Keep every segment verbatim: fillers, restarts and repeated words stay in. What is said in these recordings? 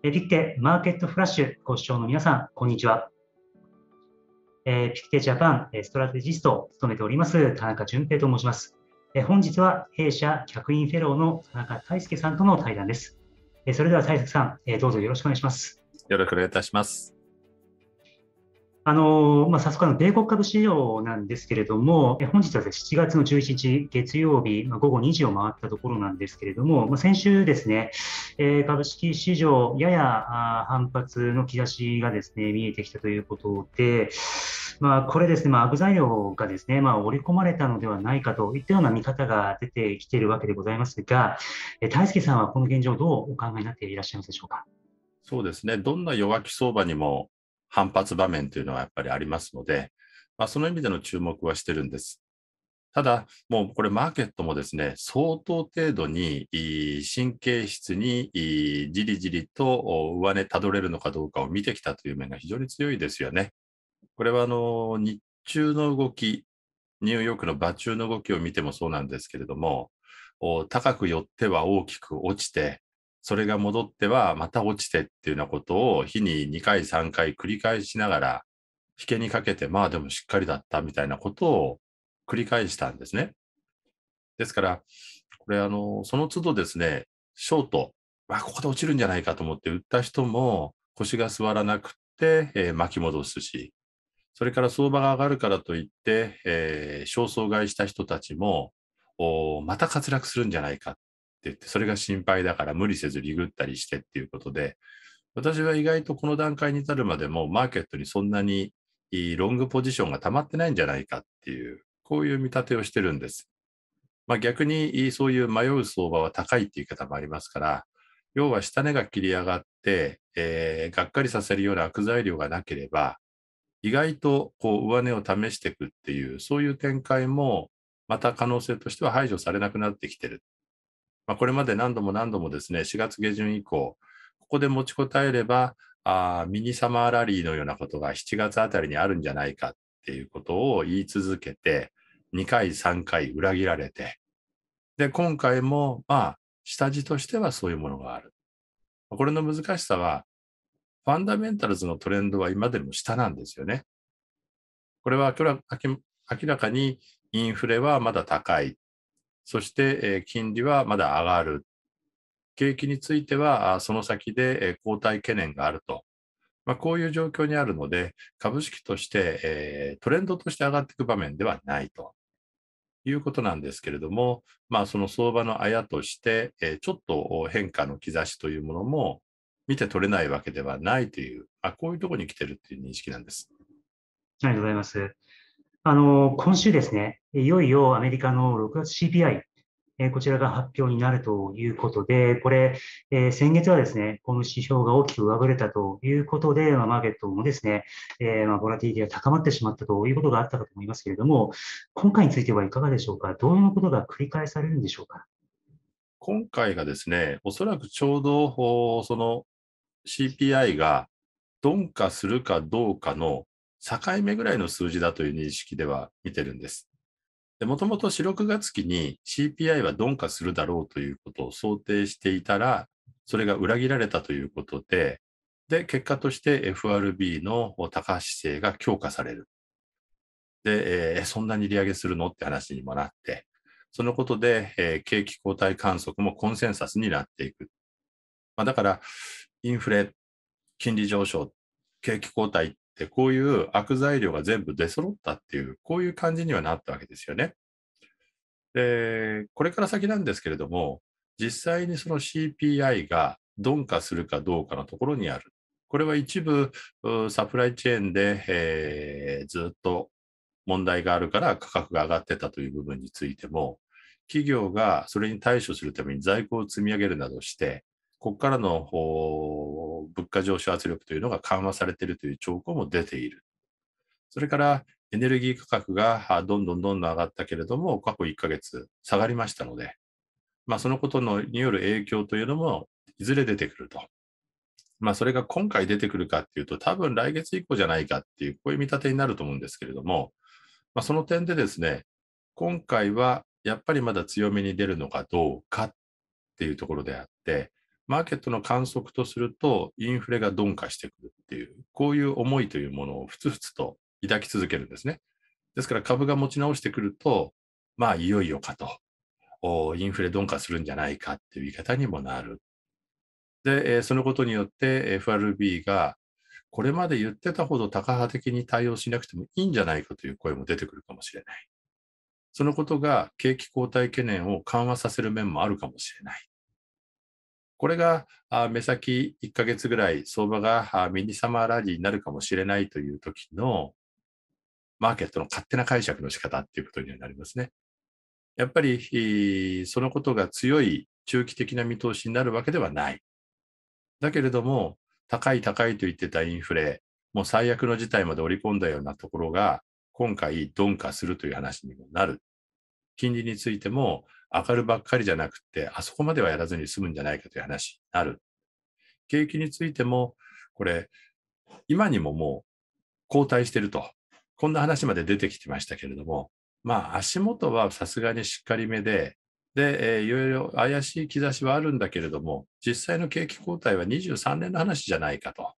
ピクテマーケットフラッシュご視聴の皆さん、こんにちは。ピクテジャパンストラテジストを務めております田中純平と申します。本日は弊社客員フェローの田中泰介さんとの対談です。それでは泰介さん、どうぞよろしくお願いします。よろしくお願いいたします。あのまあ、早速あの米国株市場なんですけれども、本日はですね、しちがつのじゅういちにち月曜日、まあ、ごごにじを回ったところなんですけれども、まあ、先週ですね、えー、株式市場やや反発の兆しがですね見えてきたということで、まあ、これですね、まあ、アグ材料がですね、まあ、織り込まれたのではないかといったような見方が出てきているわけでございますが、泰介さんはこの現状をどうお考えになっていらっしゃいますでしょうか。そうですね、どんな弱気相場にも反発場面というのはやっぱりありますので、まあ、その意味での注目はしてるんです。ただ、もうこれマーケットもですね、相当程度に神経質にじりじりと上値たどれるのかどうかを見てきたという面が非常に強いですよね。これはあの日中の動き、ニューヨークの場中の動きを見てもそうなんですけれども、高く寄っては大きく落ちて、それが戻ってはまた落ちてっていうようなことを日ににかいさんかい繰り返しながら引けにかけて、まあでもしっかりだったみたいなことを繰り返したんですね。ですからこれあのその都度ですね、ショート、あ、ここで落ちるんじゃないかと思って売った人も腰が座らなくて、えー、巻き戻すし、それから相場が上がるからといって、えー、焦燥買いした人たちもまた滑落するんじゃないかって言って、それが心配だから無理せずリグったりしてっていうことで、私は意外とこの段階に至るまでもマーケットにそんなにロングポジションが溜まってないんじゃないかっていう、こういう見立てをしてるんです。まあ、逆にそういう迷う相場は高いっていう言い方もありますから、要は下値が切り上がって、えー、がっかりさせるような悪材料がなければ意外とこう上値を試していくっていう、そういう展開もまた可能性としては排除されなくなってきてる。まあ、これまで何度も何度もですね、しがつげじゅん以降、ここで持ちこたえれば、あミニサマーラリーのようなことがしちがつあたりにあるんじゃないかっていうことを言い続けて、にかいさんかい裏切られて、で今回もまあ下地としてはそういうものがある。これの難しさは、ファンダメンタルズのトレンドは今でも下なんですよね。これは明らかにインフレはまだ高い。そして金利はまだ上がる。景気についてはその先で後退懸念があると、まあ、こういう状況にあるので、株式としてトレンドとして上がっていく場面ではないということなんですけれども、まあ、その相場のあやとしてちょっと変化の兆しというものも見て取れないわけではないという、まあ、こういうところに来ているという認識なんです。ありがとうございます。あの今週ですね、いよいよアメリカのろくがつシーピーアイ、えこちらが発表になるということで、これ、えー、先月はですね、この指標が大きく上振れたということで、まあ、マーケットもですね、えーまあ、ボラティリティが高まってしまったということがあったかと思いますけれども、今回についてはいかがでしょうか。どういうことが繰り返されるんでしょうか。今回がですね、おそらくちょうどその シーピーアイ が鈍化するかどうかの境目ぐらいの数字だという認識では見てるんです。もともとしろくがつきに シーピーアイ は鈍化するだろうということを想定していたら、それが裏切られたということで、で結果として エフアールビー の高姿勢が強化される。で、えー、そんなに利上げするのって話にもなって、そのことで、えー、景気後退観測もコンセンサスになっていく。まあ、だから、インフレ、金利上昇、景気後退、こういう悪材料が全部出揃ったっていう、こういう感じにはなったわけですよね。で、これから先なんですけれども、実際にその シーピーアイ が鈍化するかどうかのところにある。これは一部サプライチェーンで、えー、ずっと問題があるから価格が上がってたという部分についても、企業がそれに対処するために在庫を積み上げるなどして、ここからの物価上昇圧力というのが緩和されているという兆候も出ている。それからエネルギー価格がどんどんどんどん上がったけれども、過去いっかげつ下がりましたので、まあ、そのことによる影響というのもいずれ出てくると。まあ、それが今回出てくるかっていうと、多分来月以降じゃないかっていう、こういう見立てになると思うんですけれども、まあ、その点でですね、今回はやっぱりまだ強めに出るのかどうかっていうところであって、マーケットの観測とするとインフレが鈍化してくるっていう、こういう思いというものをふつふつと抱き続けるんですね。ですから株が持ち直してくると、まあいよいよかと、インフレ鈍化するんじゃないかっていう言い方にもなる。で、そのことによって エフアールビー がこれまで言ってたほどタカ派的に対応しなくてもいいんじゃないかという声も出てくるかもしれない。そのことが景気後退懸念を緩和させる面もあるかもしれない。これが目先いっかげつぐらい相場がミニサマーラリーになるかもしれないという時のマーケットの勝手な解釈の仕方っていうことにはなりますね。やっぱりそのことが強い中期的な見通しになるわけではない。だけれども高い高いと言ってたインフレ、もう最悪の事態まで織り込んだようなところが今回鈍化するという話にもなる。金利についても上がるばっかりじゃなくて、あそこまではやらずに済むんじゃないかという話になる。景気についてもこれ今にももう後退していると、こんな話まで出てきてましたけれども、まあ足元はさすがにしっかりめで、で、えー、いろいろ怪しい兆しはあるんだけれども、実際の景気後退はにじゅうさんねんの話じゃないかと、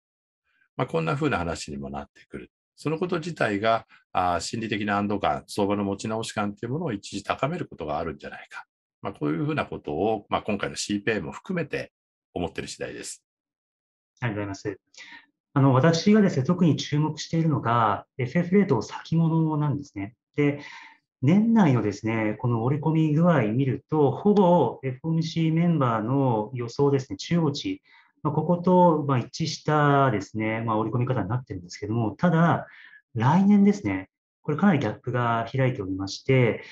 まあ、こんなふうな話にもなってくる。そのこと自体があ心理的な安堵感、相場の持ち直し感というものを一時高めることがあるんじゃないか、まあ、こういうふうなことを、まあ、今回の シーピーアイ も含めて思っている次第です。ありがとうございます。あの私がですね、特に注目しているのが エフエフ レート先物なんですね。で、年内のですね、この織り込み具合を見ると、ほぼ エフオーエムシー メンバーの予想ですね、中央値、まあ、こことまあ一致したですね、まあ、織り込み方になってるんですけども、ただ、来年ですね、これかなりギャップが開いておりまして、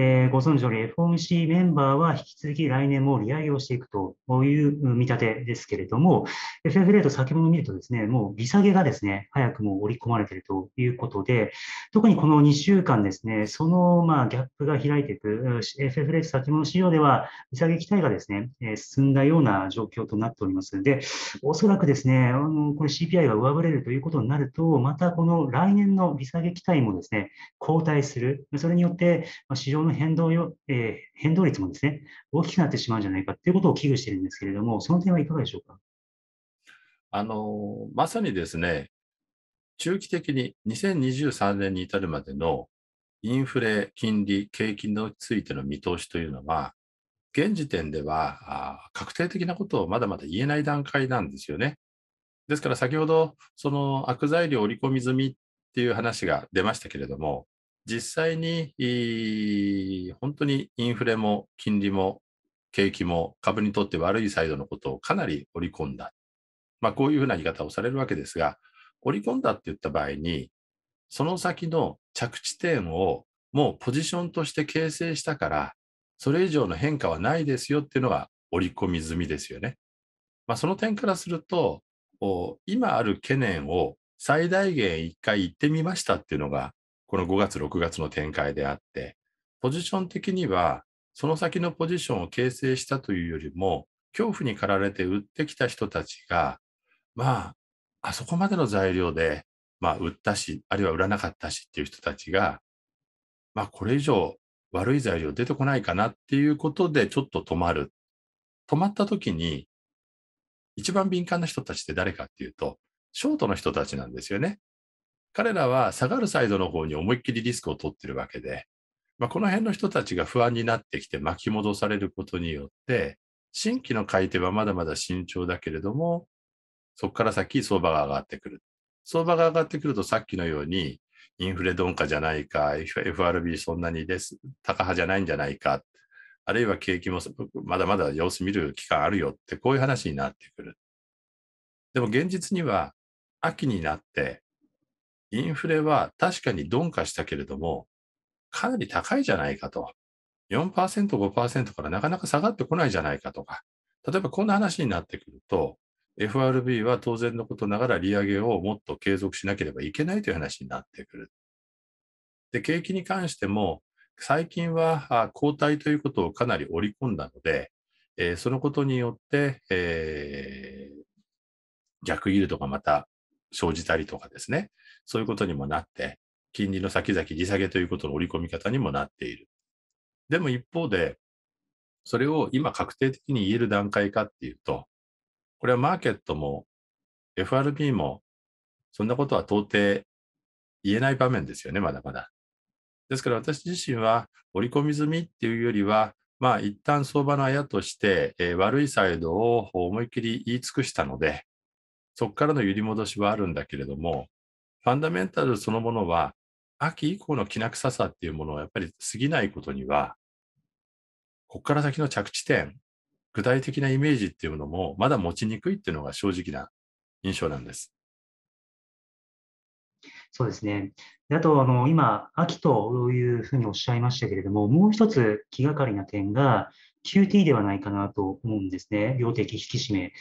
えー、ご存知のように エフオーエムシー メンバーは引き続き来年も利上げをしていくという見立てですけれども、エフエフ レート先物を見るとですね、もう利下げがですね、早くも織り込まれているということで、特にこのにしゅうかんですね、そのまあギャップが開いていく、エフエフ レート先物市場では利下げ期待がですね、進んだような状況となっておりますので、おそらくですね、あのこれ シーピーアイ が上振れるということになると、またこの来年の利下げ期待もですね、後退する、それによって市場の変動よ、えー、変動率もですね、大きくなってしまうんじゃないかということを危惧しているんですけれども、その点はいかがでしょうか。あのまさにですね、中期的ににせんにじゅうさんねんに至るまでのインフレ、金利、景気についての見通しというのは、現時点ではあ確定的なことをまだまだ言えない段階なんですよね。ですから先ほど、その悪材料織り込み済みっていう話が出ましたけれども、実際に本当にインフレも金利も景気も株にとって悪いサイドのことをかなり織り込んだ、まあ、こういうふうな言い方をされるわけですが、織り込んだって言った場合に、その先の着地点をもうポジションとして形成したから、それ以上の変化はないですよっていうのが織り込み済みですよね。まあ、その点からすると、今ある懸念を最大限一回言ってみましたっていうのが、このごがつ、ろくがつの展開であって、ポジション的には、その先のポジションを形成したというよりも、恐怖に駆られて売ってきた人たちが、まあ、あそこまでの材料で、まあ、売ったし、あるいは売らなかったしっていう人たちが、まあ、これ以上悪い材料出てこないかなっていうことで、ちょっと止まる。止まった時に、一番敏感な人たちって誰かっていうと、ショートの人たちなんですよね。彼らは下がるサイドの方に思いっきりリスクを取っているわけで、まあ、この辺の人たちが不安になってきて巻き戻されることによって、新規の買い手はまだまだ慎重だけれども、そこから先相場が上がってくる。相場が上がってくると、さっきのようにインフレ鈍化じゃないか、エフアールビー そんなにです、高派じゃないんじゃないか、あるいは景気もまだまだ様子見る期間あるよって、こういう話になってくる。でも現実には秋になって、インフレは確かに鈍化したけれども、かなり高いじゃないかと、よんパーセント、ごパーセント からなかなか下がってこないじゃないかとか、例えばこんな話になってくると、エフアールビー は当然のことながら利上げをもっと継続しなければいけないという話になってくる。で、景気に関しても、最近は後退ということをかなり織り込んだので、えー、そのことによって、えー、逆イールドがまた生じたりとかですね、そういうことにもなって、金利の先々利下げということの織り込み方にもなっている。でも一方で、それを今確定的に言える段階かっていうと、これはマーケットも エフアールビー もそんなことは到底言えない場面ですよね、まだまだ。ですから私自身は織り込み済みっていうよりは、まあ一旦相場のあやとして、えー、悪いサイドを思いっきり言い尽くしたので、そこからの揺り戻しはあるんだけれども、ファンダメンタルそのものは秋以降のきな臭さっていうものをやっぱり過ぎないことには、ここから先の着地点、具体的なイメージっていうものもまだ持ちにくいっていうのが正直な印象なんです。そうですね。あとあの今秋というふうにおっしゃいましたけれども、もう一つ気がかりな点が キューティー ではないかなと思うんですね。量的引き締め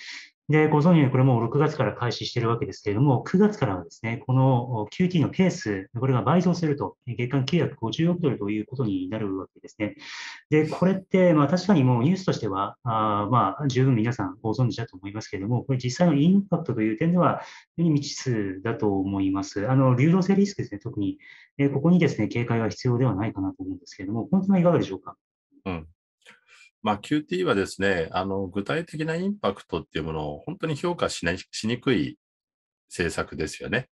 で、ご存知のようにこれもうろくがつから開始しているわけですけれども、くがつからはですね、この キューティー のペース、これが倍増すると、月間きゅうひゃくごじゅうおくドルということになるわけですね。で、これって、まあ確かにもうニュースとしては、あまあ十分皆さんご存知だと思いますけれども、これ実際のインパクトという点では、未知数だと思います。あの、流動性リスクですね、特に。えここにですね、警戒が必要ではないかなと思うんですけれども、本当はいかがでしょうか。うん。まあ、キューティー はですね、あの具体的なインパクトっていうものを本当に評価しない、しにくい政策ですよね。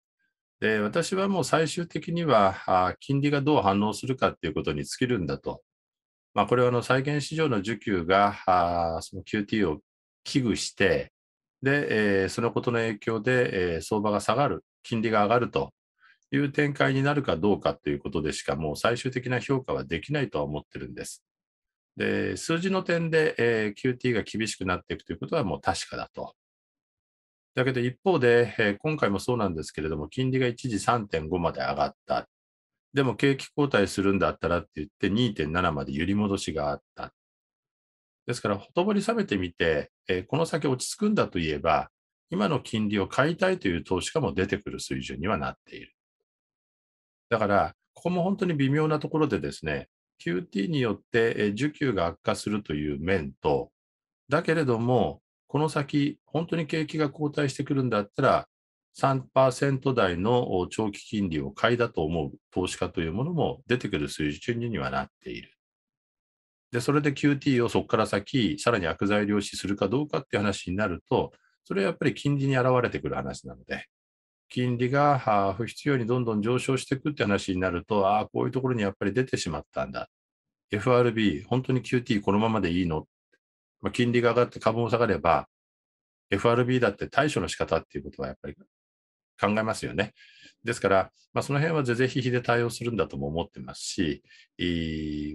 で、私はもう最終的には、あ金利がどう反応するかっていうことに尽きるんだと。まあ、これはあの債券市場の需給があその キューティー を危惧して、でえー、そのことの影響で、えー、相場が下がる、金利が上がるという展開になるかどうかということでしか、もう最終的な評価はできないとは思ってるんです。で数字の点で、えー、キューティー が厳しくなっていくということはもう確かだと。だけど一方で、えー、今回もそうなんですけれども、金利が一時 さんてんご まで上がった。でも景気後退するんだったらって言って にてんなな まで揺り戻しがあった。ですからほとぼり冷めてみて、えー、この先落ち着くんだといえば、今の金利を買いたいという投資家も出てくる水準にはなっている。だからここも本当に微妙なところでですね、キューティー によって需給が悪化するという面と、だけれども、この先、本当に景気が後退してくるんだったら、さんパーセント 台の長期金利を買いだと思う投資家というものも出てくる水準にはなっている。で、それで キューティー をそこから先、さらに悪材料視するかどうかっていう話になると、それはやっぱり金利に現れてくる話なので。金利が不必要にどんどん上昇していくって話になると、ああ、こういうところにやっぱり出てしまったんだ。エフアールビー、本当に キューティー このままでいいの？まあ、金利が上がって株も下がれば、エフアールビー だって対処の仕方っていうことはやっぱり考えますよね。ですから、まあ、その辺は是々非々で対応するんだとも思ってますし、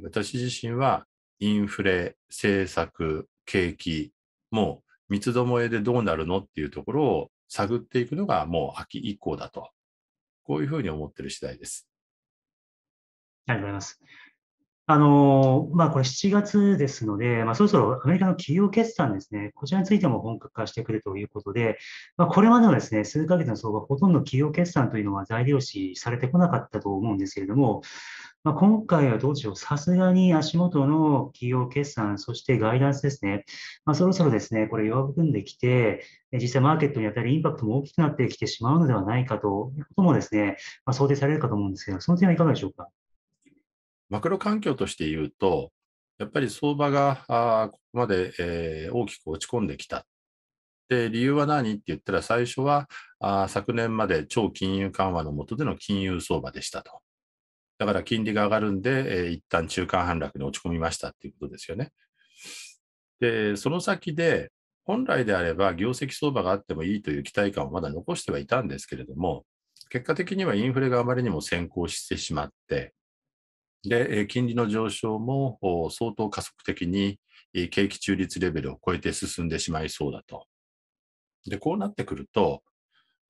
私自身はインフレ、政策、景気、もう三つどもえでどうなるのっていうところを探っていくのがもう秋以降だと、こういうふうに思っている次第です。ありがとうございます。あのまあ、これしちがつですので、まあ、そろそろアメリカの企業決算ですね、こちらについても本格化してくるということで、まあ、これまでのですね、数ヶ月の相場、ほとんど企業決算というのは材料視されてこなかったと思うんですけれども、まあ、今回はどうでしょう、さすがに足元の企業決算、そしてガイダンスですね、まあ、そろそろですね、これ弱含んできて、実際マーケットに当たりインパクトも大きくなってきてしまうのではないかということもですね、まあ、想定されるかと思うんですが、その点はいかがでしょうか。マクロ環境として言うと、やっぱり相場があここまで、えー、大きく落ち込んできた。で、理由は何って言ったら、最初はあ昨年まで超金融緩和の下での金融相場でしたと。だから金利が上がるんで、えー、一旦中間反落に落ち込みましたっていうことですよね。で、その先で、本来であれば業績相場があってもいいという期待感をまだ残してはいたんですけれども、結果的にはインフレがあまりにも先行してしまって、で金利の上昇も相当加速的に景気中立レベルを超えて進んでしまいそうだと。でこうなってくると、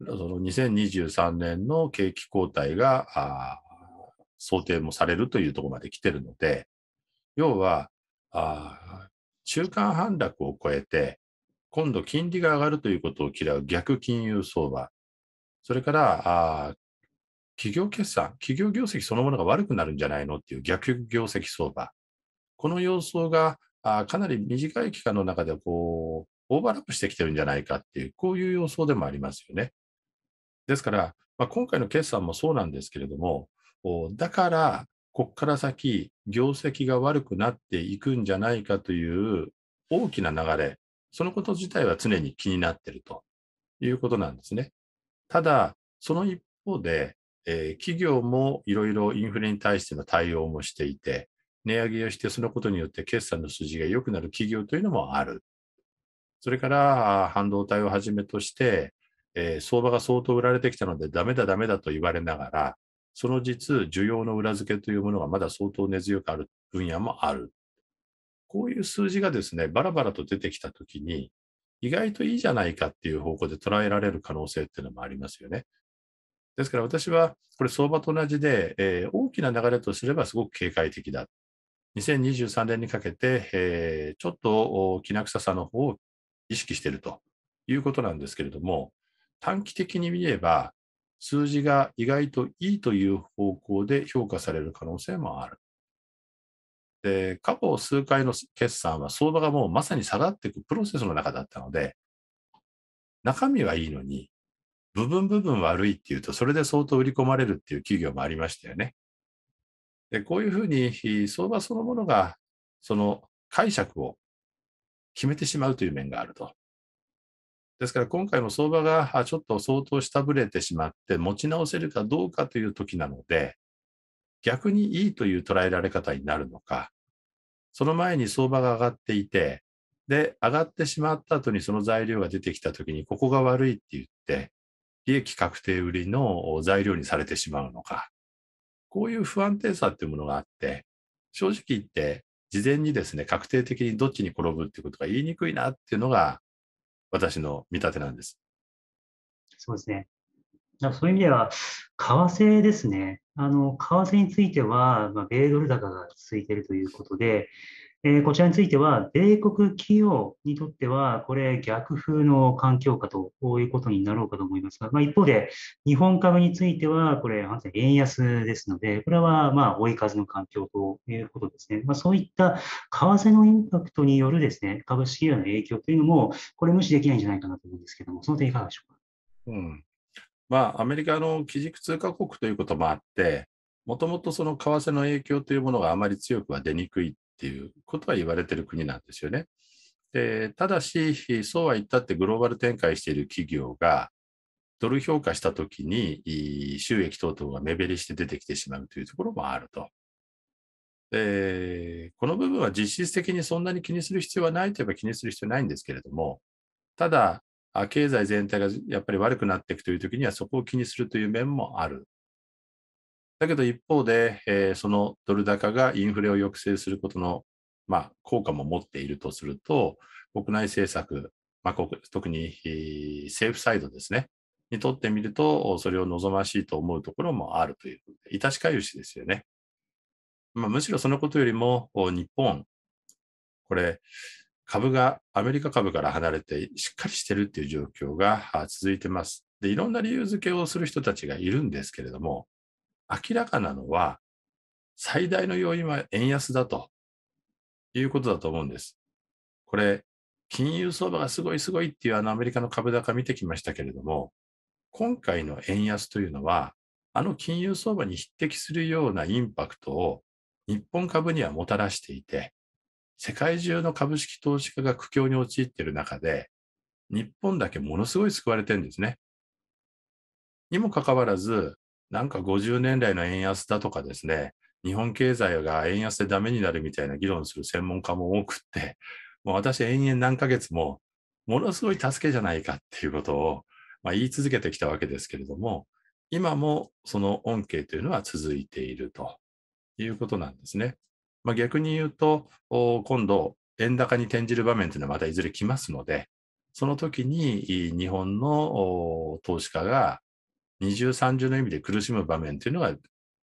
そのにせんにじゅうさんねんの景気後退が想定もされるというところまで来てるので、要はあ中間反落を超えて、今度金利が上がるということを嫌う逆金融相場、それからあ企業決算、企業業績そのものが悪くなるんじゃないのっていう逆業績相場、この様相があかなり短い期間の中でこうオーバーラップしてきてるんじゃないかっていう、こういう様相でもありますよね。ですから、まあ、今回の決算もそうなんですけれども、だから、ここから先、業績が悪くなっていくんじゃないかという大きな流れ、そのこと自体は常に気になっているということなんですね。ただ、その一方で、えー、企業もいろいろインフレに対しての対応もしていて、値上げをして、そのことによって決算の数字が良くなる企業というのもある。それから、半導体をはじめとして、えー、相場が相当売られてきたので、ダメだダメだと言われながら、その実、需要の裏付けというものがまだ相当根強くある分野もある。こういう数字がですね、バラバラと出てきたときに、意外といいじゃないかっていう方向で捉えられる可能性っていうのもありますよね。ですから私は、これ相場と同じで、えー、大きな流れとすればすごく警戒的だ。にせんにじゅうさんねんにかけて、えー、ちょっときな臭さの方を意識しているということなんですけれども、短期的に見れば、数字が意外といいという方向で評価される可能性もある。で、過去数回の決算は相場がもうまさに下がっていくプロセスの中だったので、中身はいいのに部分部分悪いっていうと、それで相当売り込まれるっていう企業もありましたよね。で、こういうふうに相場そのものがその解釈を決めてしまうという面があると。ですから今回も相場がちょっと相当下振れてしまって持ち直せるかどうかという時なので、逆にいいという捉えられ方になるのか、その前に相場が上がっていて、で、上がってしまった後にその材料が出てきた時にここが悪いって言って利益確定売りの材料にされてしまうのか、こういう不安定さっていうものがあって、正直言って事前にですね、確定的にどっちに転ぶっていうことが言いにくいなっていうのが私の見立てなんです。そうですね。そういう意味では、為替ですね。あの、為替については、まあ、米ドル高が続いているということで、えー、こちらについては、米国企業にとっては、これ、逆風の環境下ということになろうかと思いますが、まあ、一方で、日本株については、これ、円安ですので、これはまあ追い風の環境ということですね。まあ、そういった為替のインパクトによるですね、株式への影響というのも、これ、無視できないんじゃないかなと思うんですけども、その点、いかがでしょうか。うん、まあ、アメリカの基軸通貨国ということもあって、もともとその為替の影響というものがあまり強くは出にくいっていうことは言われている国なんですよね。で、ただし、そうは言ったってグローバル展開している企業が、ドル評価したときに収益等々が目減りして出てきてしまうというところもあると。で、この部分は実質的にそんなに気にする必要はないといえば気にする必要はないんですけれども、ただ、経済全体がやっぱり悪くなっていくというときにはそこを気にするという面もある。だけど一方で、えー、そのドル高がインフレを抑制することの、まあ、効果も持っているとすると、国内政策、まあ、特に政府サイドですね、にとってみると、それを望ましいと思うところもあるという、いたしかゆしですよね。まあ、むしろそのことよりも、日本、これ、株がアメリカ株から離れてしっかりしているという状況が続いています。で、いろんな理由付けをする人たちがいるんですけれども、明らかなのは最大の要因は円安だということだと思うんです。これ、金融相場がすごいすごいっていうあのアメリカの株高見てきましたけれども、今回の円安というのはあの金融相場に匹敵するようなインパクトを日本株にはもたらしていて、世界中の株式投資家が苦境に陥っている中で、日本だけものすごい救われてるんですね。にもかかわらず、なんかごじゅうねん来の円安だとかですね、日本経済が円安でダメになるみたいな議論する専門家も多くって、もう私、延々何ヶ月も、ものすごい助けじゃないかっていうことを、まあ、言い続けてきたわけですけれども、今もその恩恵というのは続いているということなんですね。まあ、逆に言うと、今度、円高に転じる場面というのはまたいずれ来ますので、その時に日本の投資家が二重三重の意味で苦しむ場面というのが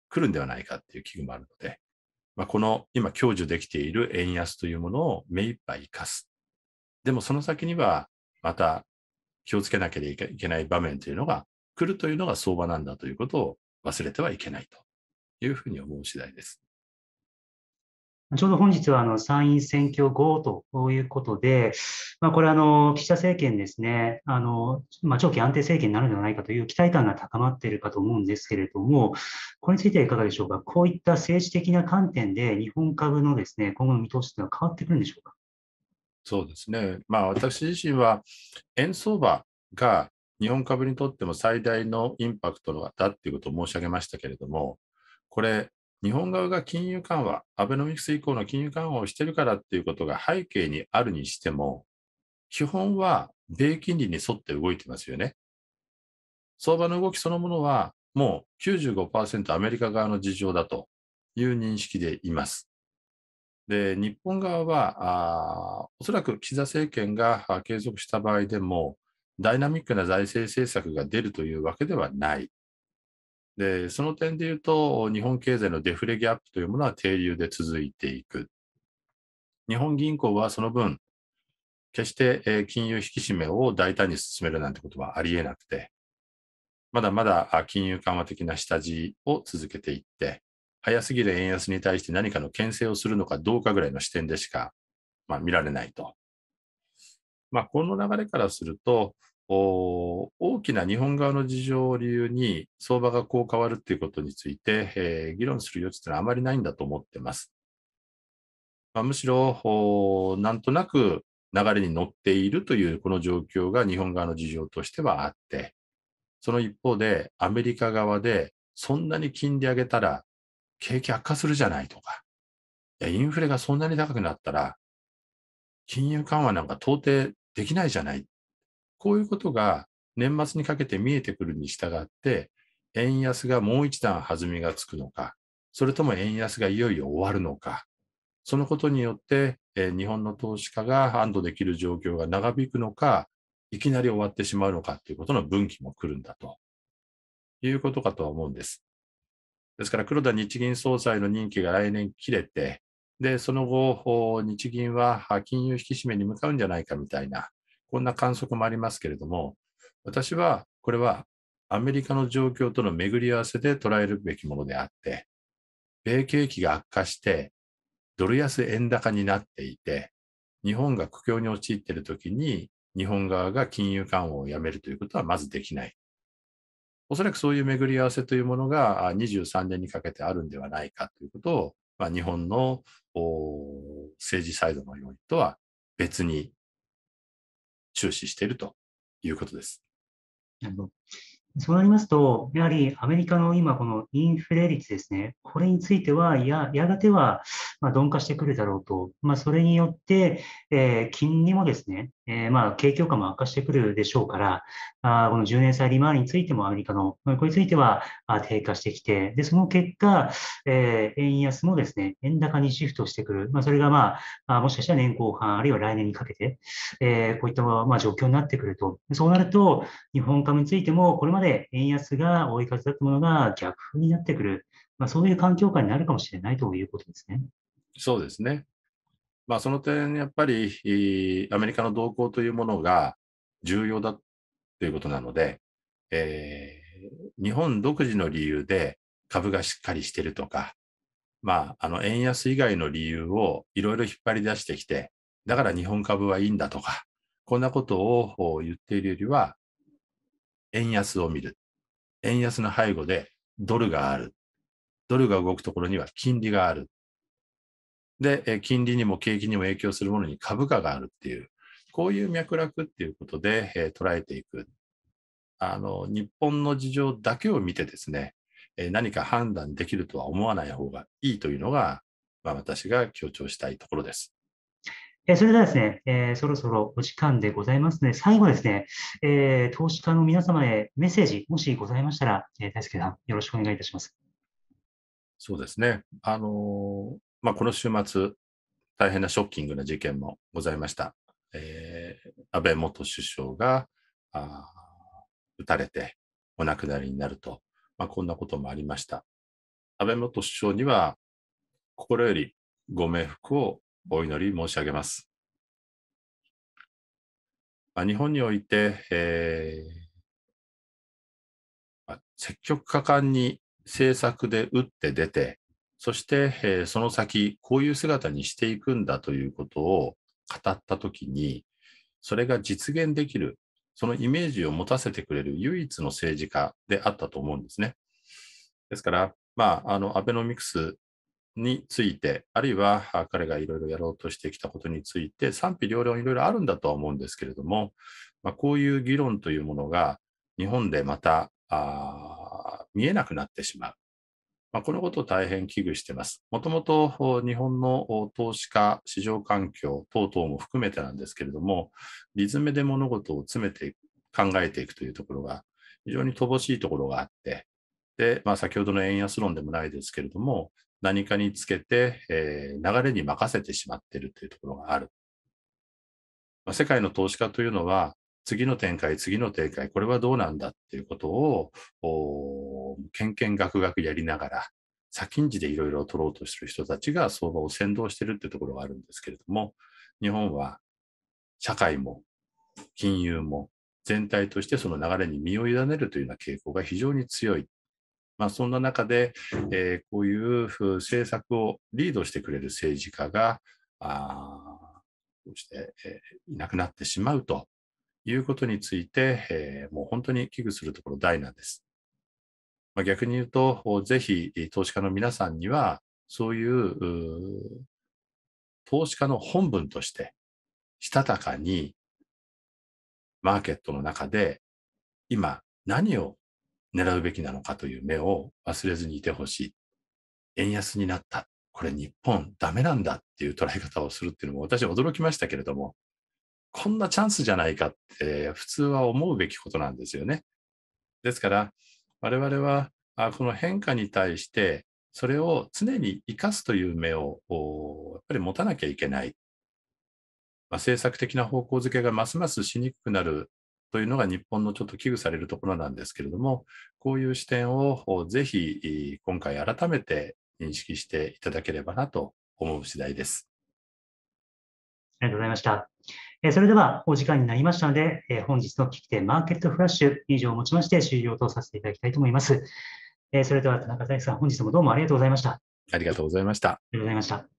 来るんではないかという危惧もあるので、まあ、この今、享受できている円安というものを目いっぱい生かす。でもその先には、また気をつけなければいけない場面というのが来るというのが相場なんだということを忘れてはいけないというふうに思う次第です。ちょうど本日はあの参院選挙後ということで、まあ、これはあの岸田政権ですね、あのまあ長期安定政権になるのではないかという期待感が高まっているかと思うんですけれども、これについてはいかがでしょうか。こういった政治的な観点で日本株のですね、今後の見通しというのは変わってくるんでしょうか。そうですね、まあ、私自身は円相場が日本株にとっても最大のインパクトだっていうことを申し上げましたけれども、これ日本側が金融緩和、アベノミクス以降の金融緩和をしているからっていうことが背景にあるにしても、基本は米金利に沿って動いてますよね。相場の動きそのものはもう きゅうじゅうごパーセント アメリカ側の事情だという認識でいます。で、日本側はあおそらく岸田政権が継続した場合でもダイナミックな財政政策が出るというわけではない。で、その点でいうと、日本経済のデフレギャップというものは低流で続いていく。日本銀行はその分、決して金融引き締めを大胆に進めるなんてことはありえなくて、まだまだ金融緩和的な下地を続けていって、早すぎる円安に対して何かの牽制をするのかどうかぐらいの視点でしか、まあ、見られないと。まあ、この流れからすると、大きな日本側の事情を理由に相場がこう変わるということについて、えー、議論する余地というのはあまりないんだと思ってます。まあ、むしろなんとなく流れに乗っているというこの状況が日本側の事情としてはあって、その一方でアメリカ側でそんなに金利上げたら景気悪化するじゃないとか、いやインフレがそんなに高くなったら金融緩和なんか到底できないじゃない。こういうことが年末にかけて見えてくるに従って、円安がもう一段弾みがつくのか、それとも円安がいよいよ終わるのか、そのことによって、えー、日本の投資家が安堵できる状況が長引くのか、いきなり終わってしまうのかということの分岐も来るんだということかとは思うんです。ですから黒田日銀総裁の任期が来年切れて、でその後、日銀は金融引き締めに向かうんじゃないかみたいな、こんな観測もありますけれども、私はこれはアメリカの状況との巡り合わせで捉えるべきものであって、米景気が悪化して、ドル安円高になっていて、日本が苦境に陥っているときに、日本側が金融緩和をやめるということはまずできない。おそらくそういう巡り合わせというものがにじゅうさんねんにかけてあるんではないかということを、まあ、日本の政治サイドの要因とは別に注視しているということです。なるほど。そうなりますと、やはりアメリカの今このインフレ率ですね、これについてはややがてはまあ鈍化してくるだろうと、まあ、それによって、えー、金利もですね、えー、まあ景況感も悪化してくるでしょうから、あこのじゅうねん債利回りについてもアメリカのこれについては低下してきて、でその結果、えー、円安もですね円高にシフトしてくる、まあ、それが、まあ、もしかしたら年後半あるいは来年にかけて、えー、こういったまあ状況になってくると、そうなると日本株についてもこれまで円安が追い風だったものが逆風になってくる、まあ、そういう環境下になるかもしれないということですね。そうですね、まあ、その点、やっぱりアメリカの動向というものが重要だということなので、えー、日本独自の理由で株がしっかりしているとか、まあ、あの円安以外の理由をいろいろ引っ張り出してきて、だから日本株はいいんだとか、こんなことを言っているよりは、円安を見る、円安の背後でドルがある、ドルが動くところには金利がある、で金利にも景気にも影響するものに株価があるっていう、こういう脈絡っていうことで、えー、捉えていく、あの日本の事情だけを見てですね、えー、何か判断できるとは思わない方がいいというのが、まあ、私が強調したいところです。それではですね、えー、そろそろお時間でございますので、最後ですね、えー、投資家の皆様へメッセージ、もしございましたら、えー、大輔さん、よろしくお願いいたします。そうですね、あのーまあ、この週末、大変なショッキングな事件もございました。えー、安倍元首相があ撃たれてお亡くなりになると、まあ、こんなこともありました。安倍元首相には、心よりご冥福をお祈り申し上げます。まあ、日本において、えーまあ、積極果敢に政策で打って出て、そして、えー、その先、こういう姿にしていくんだということを語ったときに、それが実現できる、そのイメージを持たせてくれる唯一の政治家であったと思うんですね。ですから、まあ、あのアベノミクスについて、あるいは彼がいろいろやろうとしてきたことについて、賛否両論いろいろあるんだとは思うんですけれども、まあ、こういう議論というものが日本でまたあ見えなくなってしまう、まあ、このことを大変危惧しています。もともと日本の投資家、市場環境等々も含めてなんですけれども、理詰めで物事を詰めていく、考えていくというところが非常に乏しいところがあって、でまあ、先ほどの円安論でもないですけれども、何かにつけて、えー、流れに任せてしまっているというところがある。まあ、世界の投資家というのは、次の展開、次の展開、これはどうなんだっていうことを、けんけんがくがくやりながら、先んじでいろいろ取ろうとしている人たちが相場を先導しているというところがあるんですけれども、日本は社会も金融も全体としてその流れに身を委ねるというような傾向が非常に強い。まあ、そんな中で、えー、こういう政策をリードしてくれる政治家があこうして、えー、いなくなってしまうということについて、えー、もう本当に危惧するところ大なんです。まあ、逆に言うと、ぜひ投資家の皆さんには、そういう、う投資家の本分として、したたかにマーケットの中で今何を狙うべきなのかという目を忘れずにいてほしい。円安になった。これ日本ダメなんだっていう捉え方をするっていうのも私は驚きましたけれども、こんなチャンスじゃないかって普通は思うべきことなんですよね。ですから我々はこの変化に対してそれを常に生かすという目をやっぱり持たなきゃいけない。まあ、政策的な方向づけがますますしにくくなるというのが日本のちょっと危惧されるところなんですけれども、こういう視点をぜひ今回改めて認識していただければなと思う次第です。ありがとうございました。それではお時間になりましたので、本日の聞き手マーケットフラッシュ以上をもちまして終了とさせていただきたいと思います。それでは田中大輔さん、本日もどうもありがとうございました。ありがとうございました。ありがとうございました。